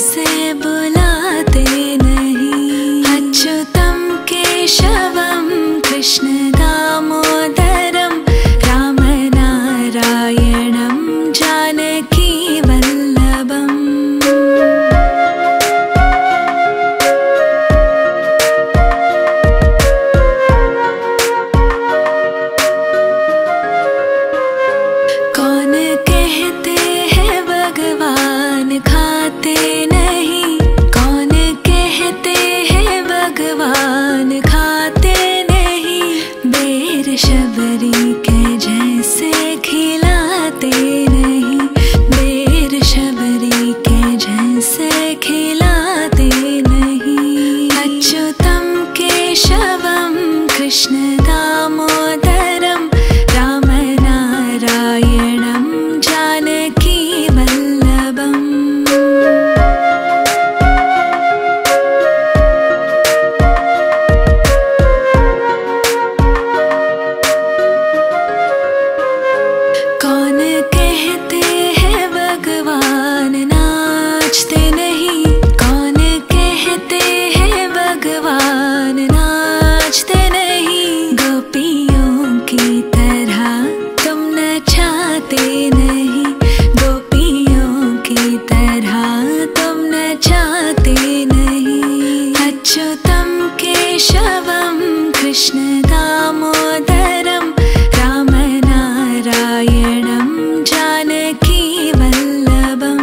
से बुलाते नहीं। अच्युतम केशवम कृष्ण दामोदरम रामनारायणम जानकी वल्लभम। कौन कहते हैं भगवान खाते नहीं, कौन कहते हैं भगवान खाते नहीं, बेर शबरी के जैसे खिलाते नहीं, बेर शबरी के जैसे खिलाते नहीं। अच्युतम केशवम कृष्ण दामोदरम रामनारायणम जानकी वल्लभम। कौन कहते हैं भगवान नाचते नहीं, कौन कहते हैं भगवान नाचते नहीं, गोपियों की तरह तुम नचाते नहीं, गोपियों की तरह तुम नचाते नहीं। अच्युतम केशवम कृष्ण दामोदरम रामनारायणम जानकी वल्लभम।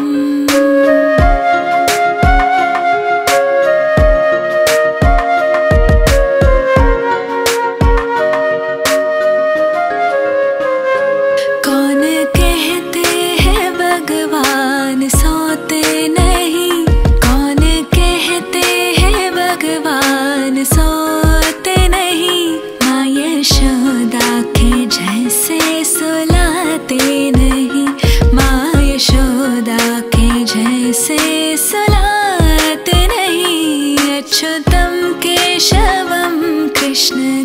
कौन कहते हैं भगवान सोते नहीं, कौन कहते हैं भगवान सोते नहीं, माँ यशोदा के जैसे सुलाते नहीं, माँ यशोदा के जैसे सुलाते नहीं। अच्युतम केशवम कृष्ण